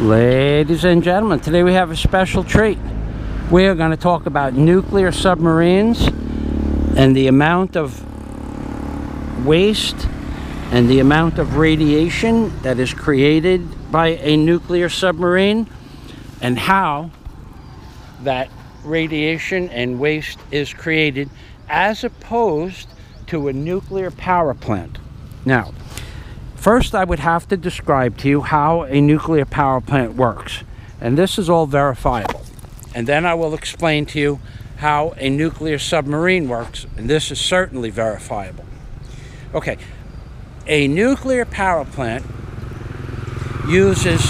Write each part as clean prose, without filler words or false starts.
Ladies and gentlemen, today we have a special treat. We are going to talk about nuclear submarines and the amount of waste and the amount of radiation that is created by a nuclear submarine and how that radiation and waste is created as opposed to a nuclear power plant. Now, first, I would have to describe to you how a nuclear power plant works, and this is all verifiable. And then I will explain to you how a nuclear submarine works, and this is certainly verifiable. Okay, a nuclear power plant uses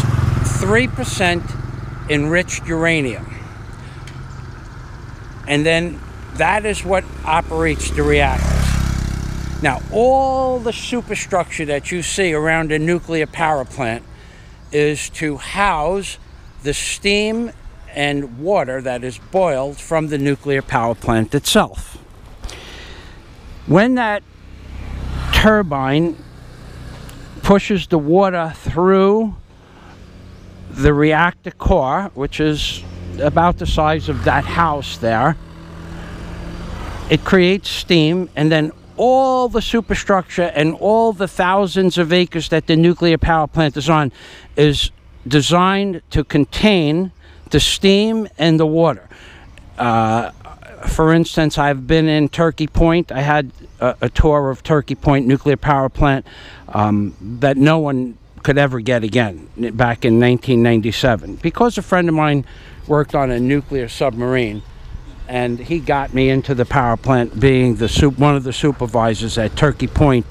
3% enriched uranium, and then that is what operates the reactor. Now, all the superstructure that you see around a nuclear power plant is to house the steam and water that is boiled from the nuclear power plant itself. When that turbine pushes the water through the reactor core, which is about the size of that house there, it creates steam, and then all the superstructure and all the thousands of acres that the nuclear power plant is on is designed to contain the steam and the water. For instance, I've been in Turkey Point. I had a tour of Turkey Point nuclear power plant that no one could ever get again back in 1997 because a friend of mine worked on a nuclear submarine. And he got me into the power plant, being one of the supervisors at Turkey Point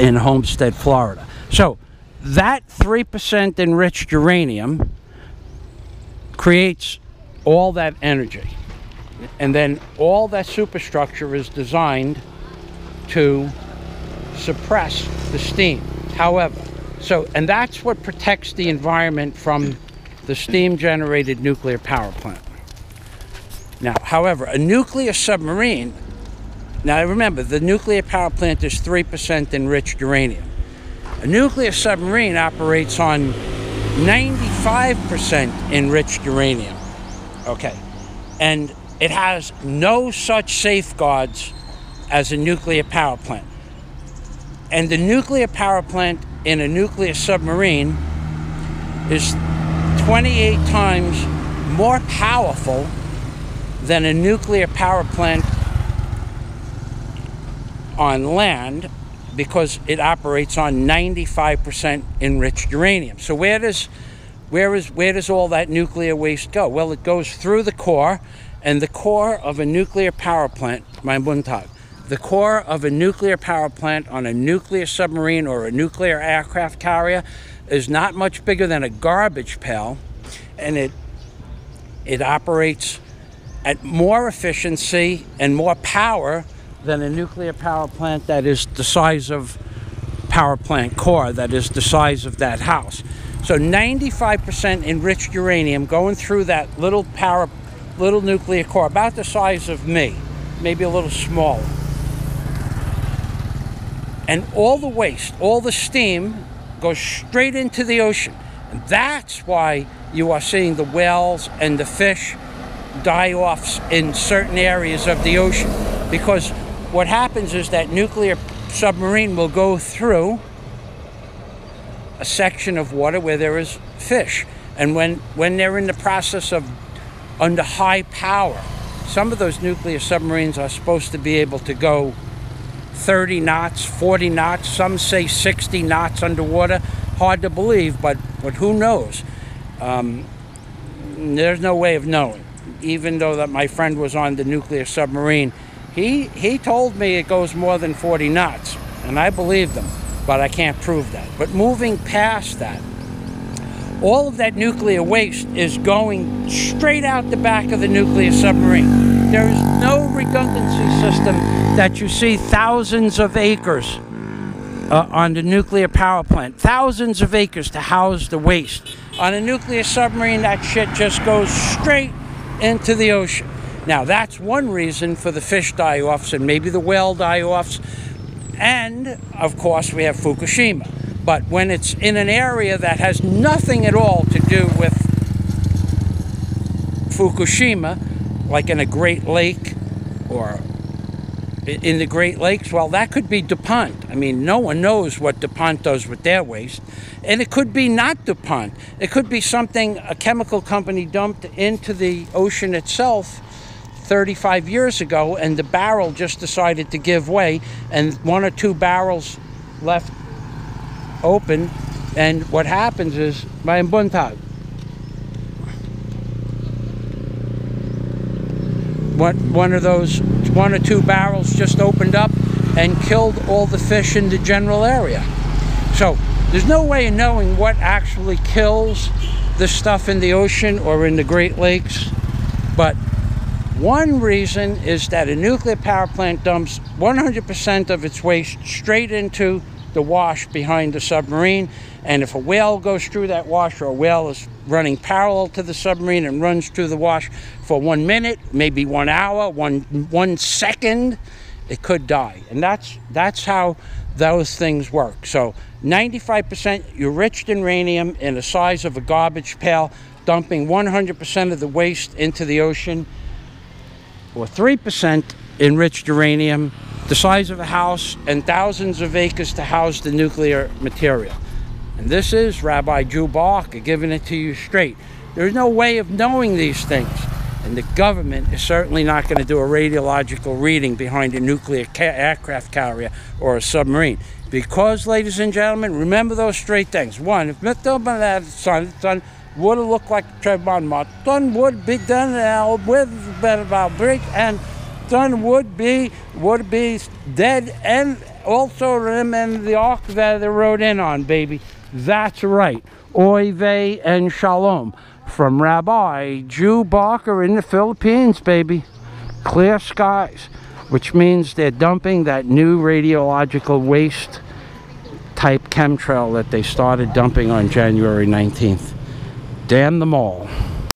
in Homestead, Florida. So that 3% enriched uranium creates all that energy. And then all that superstructure is designed to suppress the steam. However, and that's what protects the environment from the steam-generated nuclear power plant. Now, however, a nuclear submarine, now remember, the nuclear power plant is 3% enriched uranium. A nuclear submarine operates on 95% enriched uranium, okay? And it has no such safeguards as a nuclear power plant. And the nuclear power plant in a nuclear submarine is 28 times more powerful than a nuclear power plant on land because it operates on 95% enriched uranium. So where does all that nuclear waste go? Well, it goes through the core, and the core of a nuclear power plant, mein Bundtag, the core of a nuclear power plant on a nuclear submarine or a nuclear aircraft carrier is not much bigger than a garbage pail, and it operates at more efficiency and more power than a nuclear power plant that is the size of power plant core, that is the size of that house. So 95% enriched uranium going through that little nuclear core, about the size of me, maybe a little smaller. And all the waste, all the steam goes straight into the ocean. And that's why you are seeing the whales and the fish die-offs in certain areas of the ocean, because what happens is that nuclear submarine will go through a section of water where there is fish, and when they're in the process of under high power, some of those nuclear submarines are supposed to be able to go 30 knots, 40 knots, some say 60 knots underwater. Hard to believe, but who knows? There's no way of knowing. Even though that my friend was on the nuclear submarine, he told me it goes more than 40 knots, and I believed him, but I can't prove that. But moving past that, all of that nuclear waste is going straight out the back of the nuclear submarine. There is no redundancy system that you see thousands of acres on the nuclear power plant, thousands of acres to house the waste. On a nuclear submarine, that shit just goes straight into the ocean. Now, that's one reason for the fish die-offs and maybe the whale die-offs. And, of course, we have Fukushima. But when it's in an area that has nothing at all to do with Fukushima, like in a Great Lake or in the Great Lakes, well, that could be DuPont. I mean, no one knows what DuPont does with their waste. And it could be not DuPont. It could be something a chemical company dumped into the ocean itself 35 years ago, and the barrel just decided to give way, and one or two barrels left open, and what happens is my buntag. One or two barrels just opened up and killed all the fish in the general area. So there's no way of knowing what actually kills the stuff in the ocean or in the Great Lakes, but one reason is that a nuclear power plant dumps 100% of its waste straight into the wash behind the submarine, and if a whale goes through that wash, or a whale is running parallel to the submarine and runs through the wash for 1 minute, maybe 1 hour, one second, it could die. And that's how those things work. So 95% you're rich in uranium in the size of a garbage pail, dumping 100% of the waste into the ocean, or 3% enriched uranium, the size of a house, and thousands of acres to house the nuclear material. And this is Rabbi Jew Barker giving it to you straight. There's no way of knowing these things. And the government is certainly not going to do a radiological reading behind a nuclear aircraft carrier or a submarine. Because, ladies and gentlemen, remember those straight things. One, if Mr. Bernard son would have looked like Trayvon Martin, would be done with better break, and son would be dead, and also him and the ark that they rode in on, baby. That's right. Oy vey and shalom from Rabbi Jew Barker in the Philippines, baby. Clear skies, which means they're dumping that new radiological waste type chemtrail that they started dumping on January 19th. Damn them all.